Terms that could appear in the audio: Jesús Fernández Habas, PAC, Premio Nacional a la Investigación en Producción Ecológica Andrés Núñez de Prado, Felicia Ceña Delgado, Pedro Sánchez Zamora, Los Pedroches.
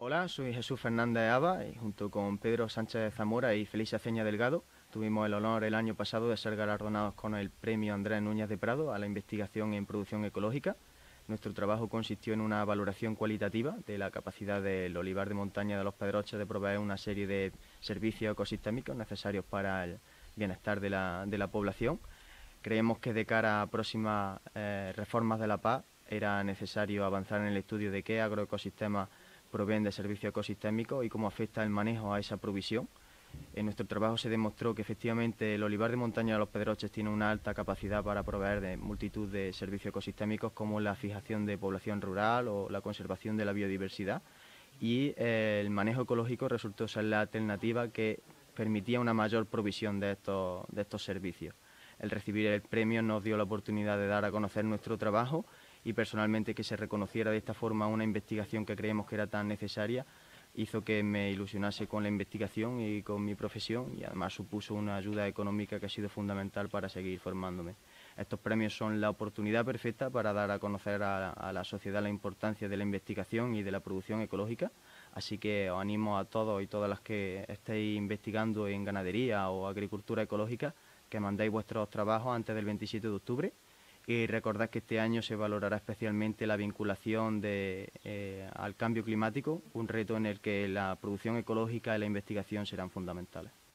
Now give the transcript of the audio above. Hola, soy Jesús Fernández Habas y junto con Pedro Sánchez Zamora y Felicia Ceña Delgado tuvimos el honor el año pasado de ser galardonados con el Premio Andrés Núñez de Prado a la Investigación en Producción Ecológica. Nuestro trabajo consistió en una valoración cualitativa de la capacidad del olivar de montaña de Los Pedroches de proveer una serie de servicios ecosistémicos necesarios para el bienestar de la población. Creemos que de cara a próximas reformas de la PAC era necesario avanzar en el estudio de qué agroecosistemas proveen de servicios ecosistémicos y cómo afecta el manejo a esa provisión. En nuestro trabajo se demostró que efectivamente el olivar de montaña de Los Pedroches tiene una alta capacidad para proveer de multitud de servicios ecosistémicos como la fijación de población rural o la conservación de la biodiversidad, y el manejo ecológico resultó ser la alternativa que permitía una mayor provisión de estos servicios. El recibir el premio nos dio la oportunidad de dar a conocer nuestro trabajo y personalmente que se reconociera de esta forma una investigación que creemos que era tan necesaria hizo que me ilusionase con la investigación y con mi profesión, y además supuso una ayuda económica que ha sido fundamental para seguir formándome. Estos premios son la oportunidad perfecta para dar a conocer a la sociedad la importancia de la investigación y de la producción ecológica, así que os animo a todos y todas las que estéis investigando en ganadería o agricultura ecológica que mandéis vuestros trabajos antes del 27 de octubre. Y recordad que este año se valorará especialmente la vinculación al cambio climático, un reto en el que la producción ecológica y la investigación serán fundamentales.